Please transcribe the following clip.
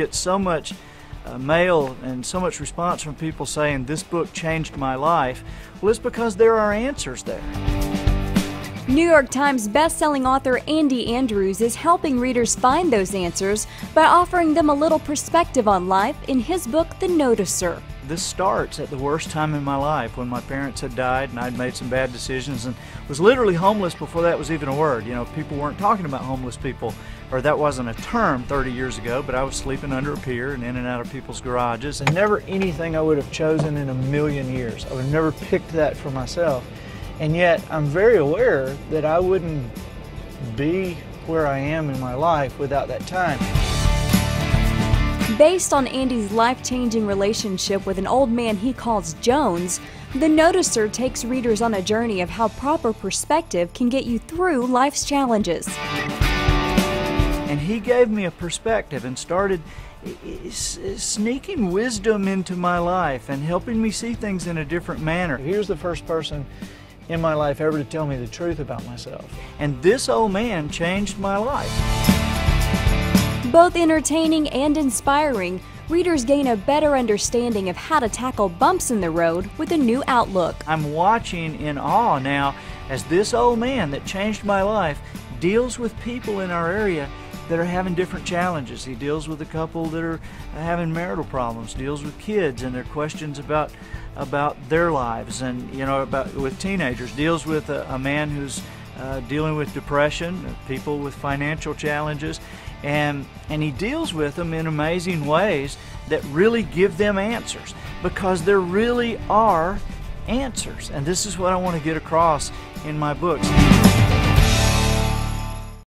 get so much mail and so much response from people saying this book changed my life, well, it's because there are answers there. New York Times best-selling author Andy Andrews is helping readers find those answers by offering them a little perspective on life in his book, The Noticer. This starts at the worst time in my life, when my parents had died and I'd made some bad decisions and was literally homeless before that was even a word. You know, people weren't talking about homeless people, or that wasn't a term 30 years ago, but I was sleeping under a pier and in and out of people's garages. And never anything I would have chosen in a million years. I would have never picked that for myself. And yet, I'm very aware that I wouldn't be where I am in my life without that time. Based on Andy's life-changing relationship with an old man he calls Jones, The Noticer takes readers on a journey of how proper perspective can get you through life's challenges. And he gave me a perspective and started sneaking wisdom into my life and helping me see things in a different manner. Here's the first person in my life ever to tell me the truth about myself. And this old man changed my life. Both entertaining and inspiring, readers gain a better understanding of how to tackle bumps in the road with a new outlook. I'm watching in awe now as this old man that changed my life deals with people in our area that are having different challenges. He deals with a couple that are having marital problems, deals with kids and their questions about their lives, and you know, with teenagers, deals with a man who's dealing with depression, people with financial challenges, and he deals with them in amazing ways that really give them answers, because there really are answers, and this is what I want to get across in my books.